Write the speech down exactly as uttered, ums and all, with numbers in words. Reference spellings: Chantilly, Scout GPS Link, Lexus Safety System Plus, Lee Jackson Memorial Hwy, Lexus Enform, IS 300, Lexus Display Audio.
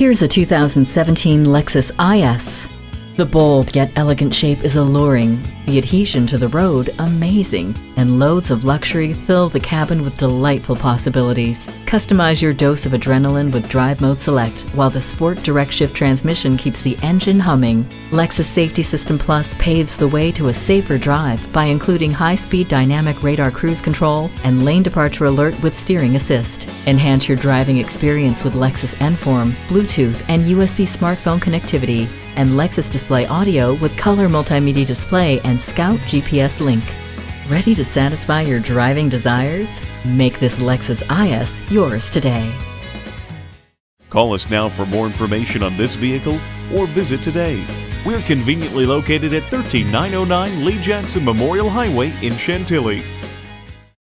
Here's a two thousand seventeen Lexus I S. The bold yet elegant shape is alluring, the adhesion to the road amazing, and loads of luxury fill the cabin with delightful possibilities. Customize your dose of adrenaline with Drive Mode Select, while the Sport Direct Shift transmission keeps the engine humming. Lexus Safety System Plus paves the way to a safer drive by including high-speed dynamic radar cruise control and lane departure alert with steering assist. Enhance your driving experience with Lexus Enform, Bluetooth, and U S B smartphone connectivity, and Lexus Display Audio with color multimedia display and Scout G P S Link. Ready to satisfy your driving desires? Make this Lexus I S yours today. Call us now for more information on this vehicle or visit today. We're conveniently located at one three nine zero nine Lee Jackson Memorial Highway in Chantilly.